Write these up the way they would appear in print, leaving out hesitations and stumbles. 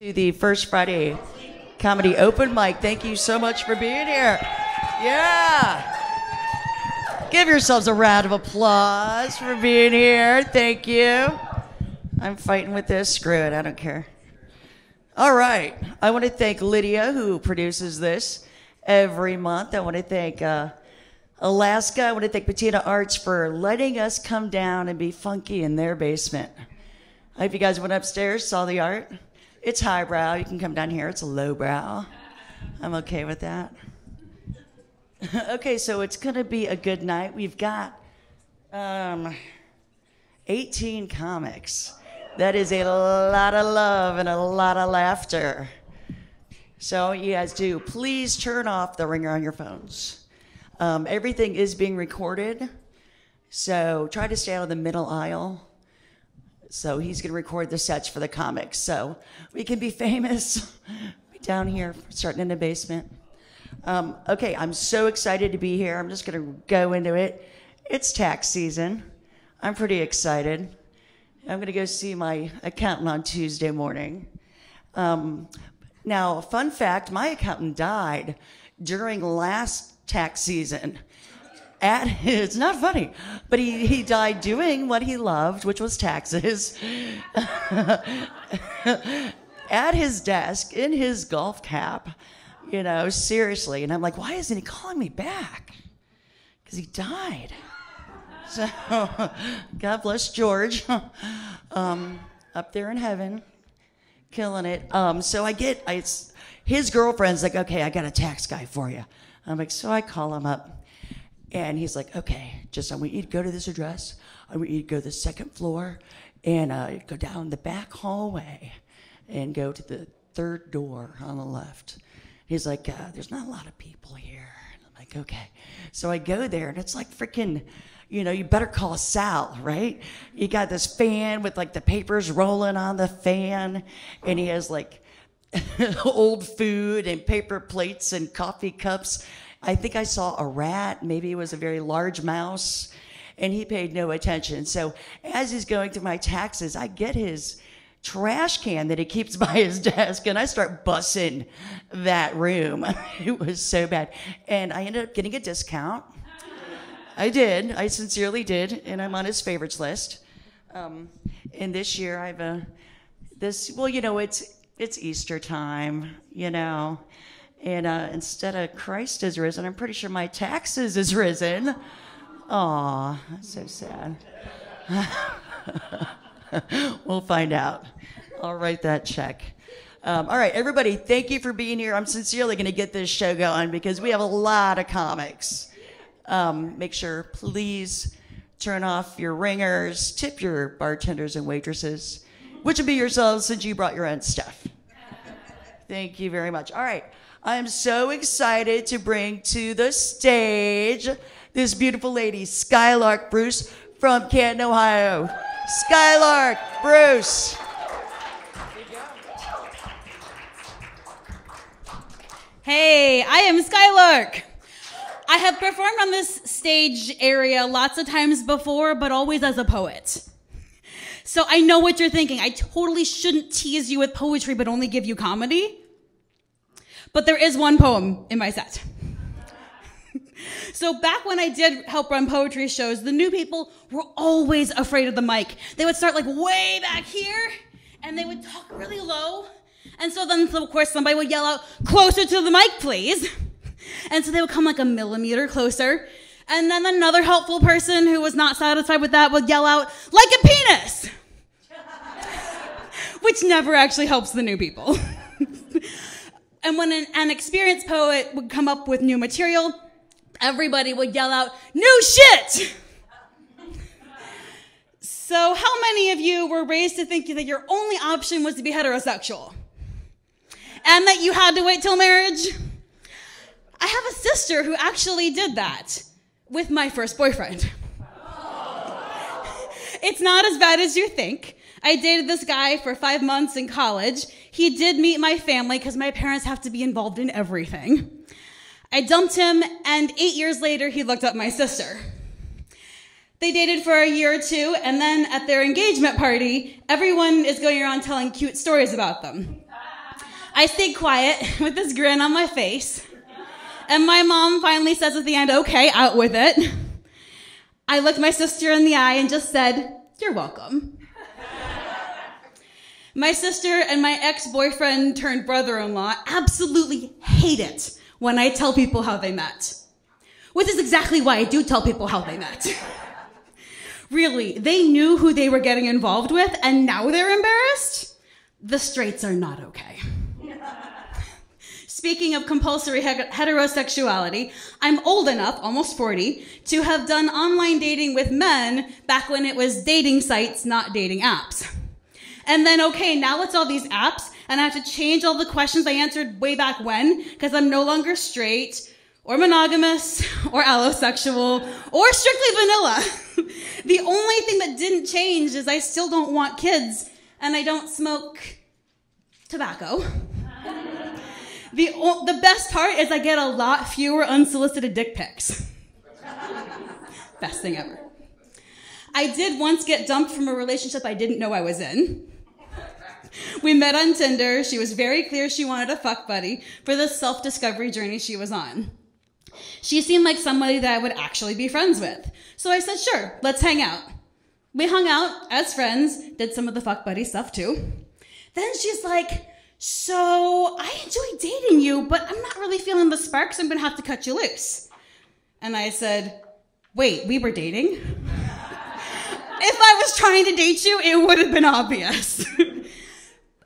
To the First Friday Comedy Open Mic. Thank you so much for being here. Yeah. Give yourselves a round of applause for being here. Thank you. I'm fighting with this. Screw it. I don't care. All right. I want to thank Lydia, who produces this every month. I want to thank Alaska. I want to thank Patina Arts for letting us come down and be funky in their basement. I hope you guys went upstairs, saw the art. It's highbrow. You can come down here. It's a lowbrow. I'm okay with that. Okay, so it's going to be a good night. We've got 18 comics. That is a lot of love and a lot of laughter. So you guys do. Please turn off the ringer on your phones. Everything is being recorded. So try to stay out of the middle aisle. So he's going to record the sets for the comics. So we can be famous down here, starting in the basement. Okay, I'm so excited to be here. I'm just going to go into it. It's tax season. I'm pretty excited. I'm going to go see my accountant on Tuesday morning. Now, fun fact, my accountant died during last tax season. It's not funny, but he died doing what he loved, which was taxes, at his desk, in his golf cap, you know, seriously. And I'm like, why isn't he calling me back? Because he died. So, God bless George, up there in heaven, killing it. So it's his girlfriend's like, okay, I got a tax guy for you. I'm like, so I call him up. And he's like, okay, I want you to go to this address. I want you to go to the second floor and go down the back hallway and go to the third door on the left. He's like, there's not a lot of people here. And I'm like, okay. So I go there, and it's like freaking, you know, you better call Sal, right? You got this fan with, like, the papers rolling on the fan, and he has, like, old food and paper plates and coffee cups. I think I saw a rat, maybe it was a very large mouse, and he paid no attention. So as he's going through my taxes, I get his trash can that he keeps by his desk, and I start bussing that room. It was so bad. And I ended up getting a discount. I did. I sincerely did, and I'm on his favorites list. And this year I have well, you know, it's Easter time, you know. And instead of Christ is risen, I'm pretty sure my taxes is risen. Aw, that's so sad. We'll find out. I'll write that check. All right, everybody, thank you for being here. I'm sincerely going to get this show going because we have a lot of comics. Make sure, please, turn off your ringers, tip your bartenders and waitresses, which would be yourselves since you brought your own stuff. Thank you very much. All right. I am so excited to bring to the stage this beautiful lady, Skylark Bruce from Canton, Ohio. Skylark Bruce. Hey, I am Skylark. I have performed on this stage area lots of times before, but always as a poet. So I know what you're thinking. I totally shouldn't tease you with poetry, but only give you comedy. But there is one poem in my set. So back when I did help run poetry shows, the new people were always afraid of the mic. They would start like way back here, and they would talk really low. And so then, of course, somebody would yell out, closer to the mic, please. And so they would come like a millimeter closer. And then another helpful person who was not satisfied with that would yell out, like a penis. Which never actually helps the new people. And when an experienced poet would come up with new material, everybody would yell out, new shit! So how many of you were raised to think that your only option was to be heterosexual? And that you had to wait till marriage? I have a sister who actually did that with my first boyfriend. It's not as bad as you think. I dated this guy for 5 months in college. He did meet my family because my parents have to be involved in everything. I dumped him, and 8 years later, he looked up my sister. They dated for a year or two, and then at their engagement party, everyone is going around telling cute stories about them. I stayed quiet with this grin on my face. And my mom finally says at the end, okay, out with it. I looked my sister in the eye and just said, you're welcome. My sister and my ex-boyfriend turned brother-in-law absolutely hate it when I tell people how they met. Which is exactly why I do tell people how they met. Really, they knew who they were getting involved with and now they're embarrassed? The straights are not okay. Speaking of compulsory heterosexuality, I'm old enough, almost 40, to have done online dating with men back when it was dating sites, not dating apps. And then, okay, now it's all these apps, and I have to change all the questions I answered way back when, because I'm no longer straight, or monogamous, or allosexual, or strictly vanilla. The only thing that didn't change is I still don't want kids, and I don't smoke tobacco. The best part is I get a lot fewer unsolicited dick pics. Best thing ever. I did once get dumped from a relationship I didn't know I was in. We met on Tinder. She was very clear she wanted a fuck buddy for the self-discovery journey she was on. She seemed like somebody that I would actually be friends with. So I said, sure, let's hang out. We hung out as friends, did some of the fuck buddy stuff too. Then she's like, so I enjoy dating you, but I'm not really feeling the sparks. I'm going to have to cut you loose. And I said, wait, we were dating? If I was trying to date you, it would have been obvious.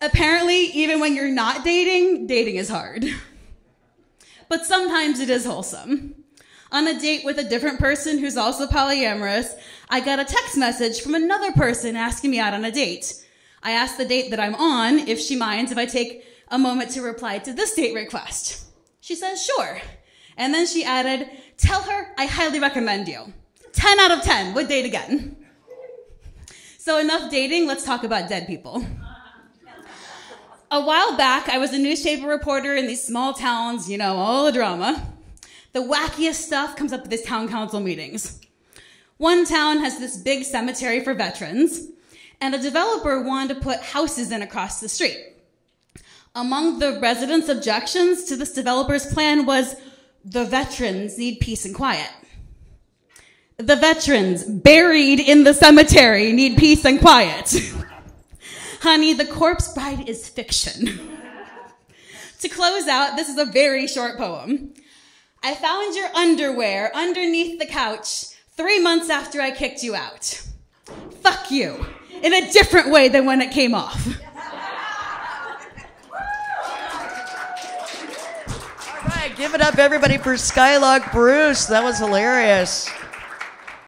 Apparently, even when you're not dating, dating is hard. But sometimes it is wholesome. On a date with a different person who's also polyamorous, I got a text message from another person asking me out on a date. I asked the date that I'm on if she minds if I take a moment to reply to this date request. She says, sure. And then she added, tell her I highly recommend you. 10 out of 10, would date again. So enough dating, let's talk about dead people. A while back, I was a newspaper reporter in these small towns, you know, all the drama. The wackiest stuff comes up at these town council meetings. One town has this big cemetery for veterans. And a developer wanted to put houses in across the street. Among the residents' objections to this developer's plan was, the veterans need peace and quiet. The veterans buried in the cemetery need peace and quiet. Honey, the corpse bride is fiction. To close out, this is a very short poem. I found your underwear underneath the couch 3 months after I kicked you out. Fuck you. In a different way than when it came off. All right, give it up, everybody, for Skylark Bruce. That was hilarious.